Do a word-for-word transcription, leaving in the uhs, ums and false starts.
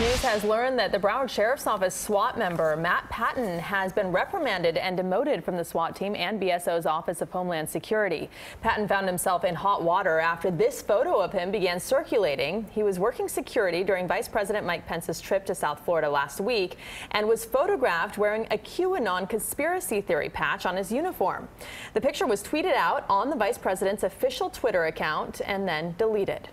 News has learned that the Broward Sheriff's Office SWAT member Matt Patton has been reprimanded and demoted from the SWAT team and B S O's Office of Homeland Security. Patton found himself in hot water after this photo of him began circulating. He was working security during Vice President Mike Pence's trip to South Florida last week and was photographed wearing a QAnon conspiracy theory patch on his uniform. The picture was tweeted out on the Vice President's official Twitter account and then deleted.